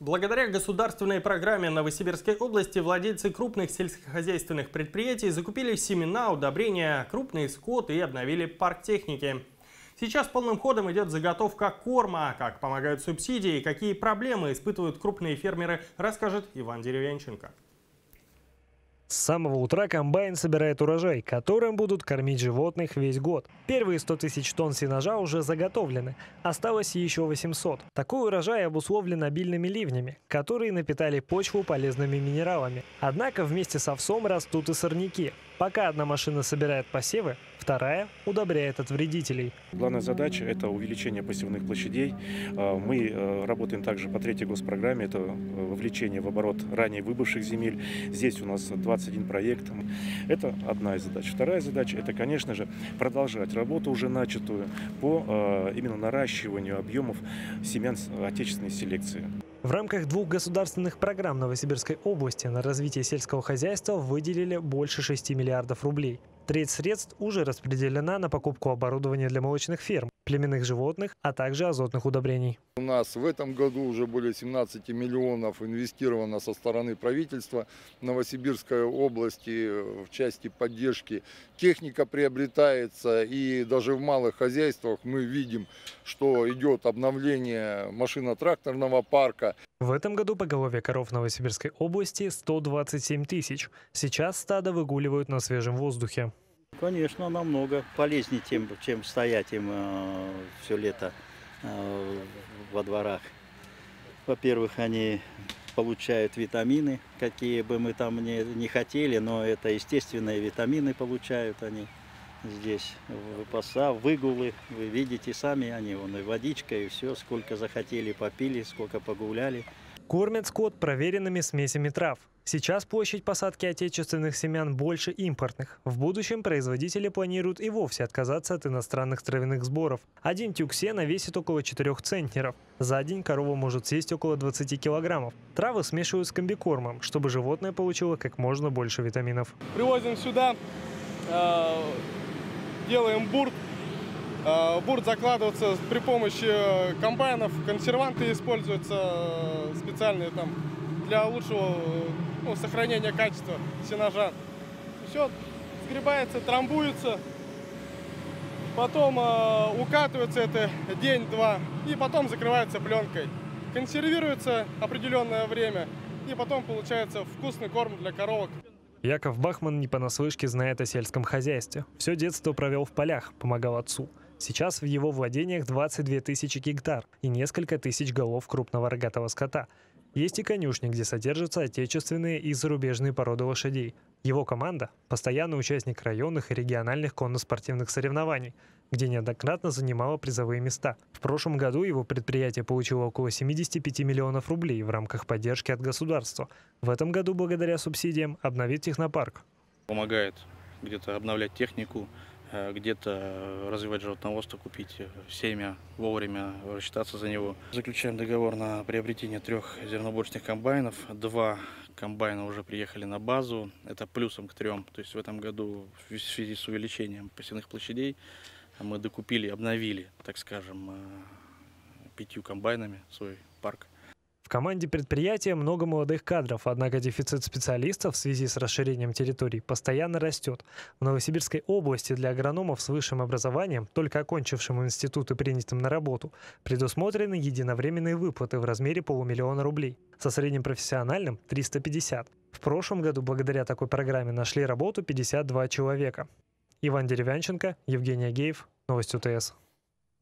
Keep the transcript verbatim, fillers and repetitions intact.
Благодаря государственной программе Новосибирской области владельцы крупных сельскохозяйственных предприятий закупили семена, удобрения, крупный скот и обновили парк техники. Сейчас полным ходом идет заготовка корма. Как помогают субсидии, какие проблемы испытывают крупные фермеры, расскажет Иван Деревянченко. С самого утра комбайн собирает урожай, которым будут кормить животных весь год. Первые сто тысяч тонн сенажа уже заготовлены. Осталось еще восемьсот. Такой урожай обусловлен обильными ливнями, которые напитали почву полезными минералами. Однако вместе с овсом растут и сорняки. Пока одна машина собирает посевы, вторая удобряет от вредителей. Главная задача – это увеличение посевных площадей. Мы работаем также по третьей госпрограмме. Это вовлечение в оборот ранее выбывших земель. Здесь у нас двадцать один проект. Это одна из задач. Вторая задача – это, конечно же, продолжать работу уже начатую по именно наращиванию объемов семян отечественной селекции. В рамках двух государственных программ Новосибирской области на развитие сельского хозяйства выделили больше шести миллиардов рублей. Треть средств уже распределена на покупку оборудования для молочных ферм, племенных животных, а также азотных удобрений. У нас в этом году уже более семнадцати миллионов инвестировано со стороны правительства Новосибирской области в части поддержки. Техника приобретается, и даже в малых хозяйствах мы видим, что идет обновление машино-тракторного парка. В этом году поголовье коров Новосибирской области сто двадцать семь тысяч. Сейчас стадо выгуливают на свежем воздухе. Конечно, намного полезнее, тем, чем стоять им э, все лето э, во дворах. Во-первых, они получают витамины, какие бы мы там ни, ни хотели, но это естественные витамины получают они здесь. Выпаса, выгулы, вы видите сами, они вон, и водичка, и все, сколько захотели, попили, сколько погуляли. Кормят скот проверенными смесями трав. Сейчас площадь посадки отечественных семян больше импортных. В будущем производители планируют и вовсе отказаться от иностранных травяных сборов. Один тюк сена весит около четырёх центнеров. За день корова может съесть около двадцати килограммов. Травы смешивают с комбикормом, чтобы животное получило как можно больше витаминов. Привозим сюда, делаем бурт. Бурт закладывается при помощи комбайнов, консерванты используются специальные там для лучшего ну, сохранения качества сенажа. Все сгребается, трамбуется, потом э, укатывается это день-два и потом закрывается пленкой. Консервируется определенное время и потом получается вкусный корм для коровок. Яков Бахман не понаслышке знает о сельском хозяйстве. Все детство провел в полях, помогал отцу. Сейчас в его владениях двадцать две тысячи гектар и несколько тысяч голов крупного рогатого скота. Есть и конюшни, где содержатся отечественные и зарубежные породы лошадей. Его команда – постоянный участник районных и региональных конно-спортивных соревнований, где неоднократно занимала призовые места. В прошлом году его предприятие получило около семидесяти пяти миллионов рублей в рамках поддержки от государства. В этом году благодаря субсидиям обновит технопарк. Помогает где-то обновлять технику, где-то развивать животноводство, купить семя, вовремя рассчитаться за него. Заключаем договор на приобретение трех зерноборочных комбайнов. Два комбайна уже приехали на базу. Это плюсом к трем. То есть в этом году в связи с увеличением посевных площадей мы докупили, обновили, так скажем, пятью комбайнами свой парк. В команде предприятия много молодых кадров, однако дефицит специалистов в связи с расширением территорий постоянно растет. В Новосибирской области для агрономов с высшим образованием, только окончившим институт и принятым на работу, предусмотрены единовременные выплаты в размере полумиллиона рублей, со средним профессиональным – триста пятьдесят. В прошлом году благодаря такой программе нашли работу пятьдесят два человека. Иван Деревянченко, Евгений Агеев, новости О Т С.